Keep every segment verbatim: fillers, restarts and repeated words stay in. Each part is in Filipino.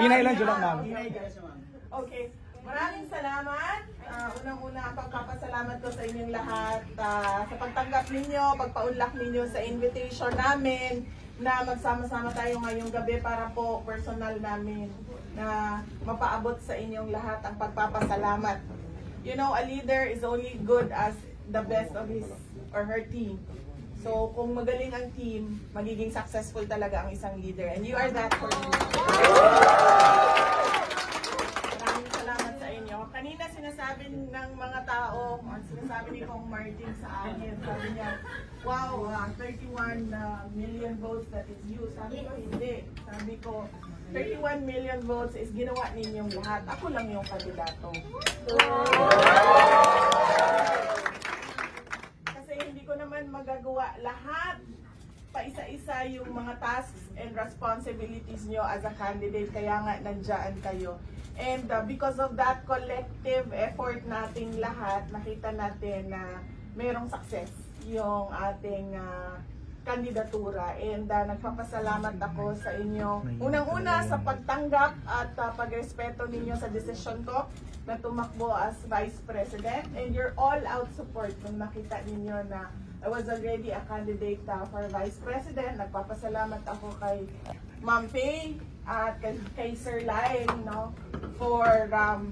Inay lang dyan, ma'am. Okay. Maraming salamat. Uh, Unang-una, pagpapasalamat ko sa inyong lahat uh, sa pagtanggap ninyo, pagpaunlak ninyo sa invitation namin na magsama-sama tayo ngayong gabi para po personal namin na mapaabot sa inyong lahat ang pagpapasalamat. You know, a leader is only good as the best of his or her team. So, kung magaling ang team, magiging successful talaga ang isang leader. And you are that for me. Kanina sinasabi ng mga tao, sinasabi ni Kong Martin sa akin, sabi niya, wow, uh, thirty-one million votes that is you. Sabi ko, hindi. Sabi ko, thirty-one million votes is ginawa ninyong lahat. Ako lang yung kandidato. Kasi hindi ko naman magagawa lahat pa isa-isa yung mga tasks and responsibilities nyo as a candidate, kaya nga nandyan kayo. And uh, because of that collective effort nating lahat, nakita natin na mayroong success yung ating uh, kandidatura. And uh, nagpapasalamat ako sa inyo. Unang-una sa pagtanggap at uh, pagrespeto ninyo sa desisyon ko na tumakbo as Vice President. And your all-out support kung nakita ninyo na I was already a candidate uh, for Vice President. Nagpapasalamat ako kay Ma'am Pei at kay, kay Sir Lyon, no, for um,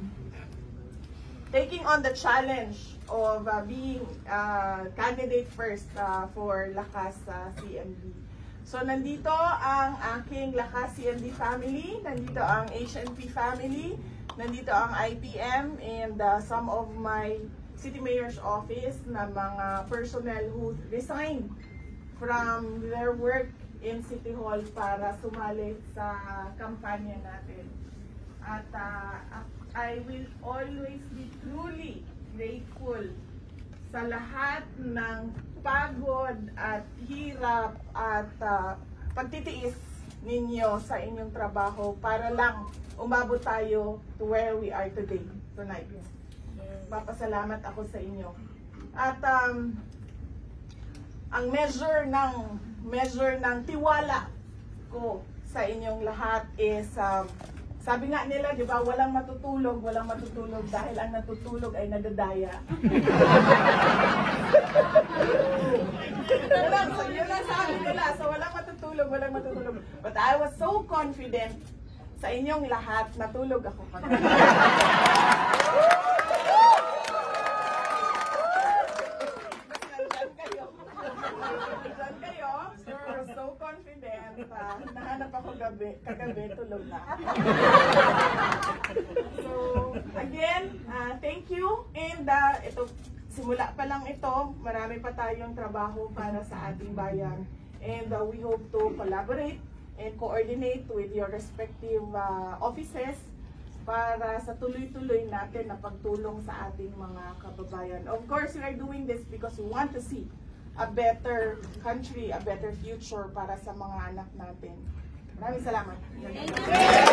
taking on the challenge of uh, being uh, candidate first uh, for Lakas uh, C M D. So, nandito ang aking Lakas C M D family, nandito ang H N P family, nandito ang I P M, and uh, some of my City Mayor's Office na mga personnel who resigned from their work in City Hall para sumali sa kampanya natin. At uh, I will always be truly grateful sa lahat ng pagod at hirap at uh, pagtitiis ninyo sa inyong trabaho para lang umabot tayo to where we are today, tonight. Papasalamat ako sa inyo. At um, ang measure ng measure ng tiwala ko sa inyong lahat is um, sabi nga nila, di ba, walang matutulog, walang matutulog dahil ang natutulog ay nadadaya. Yun lang, yun lang sabi nila, so walang matutulog, walang matutulog. But I was so confident sa inyong lahat, natulog ako. Nahanap ako gabi, kagabi, tulog na. So, again, uh, thank you. And uh, ito, simula pa lang ito, marami pa tayong trabaho para sa ating bayan. And uh, we hope to collaborate and coordinate with your respective uh, offices para sa tuloy-tuloy natin na pagtulong sa ating mga kababayan. Of course, we are doing this because we want to see a better country, a better future para sa mga anak natin. Maraming salamat.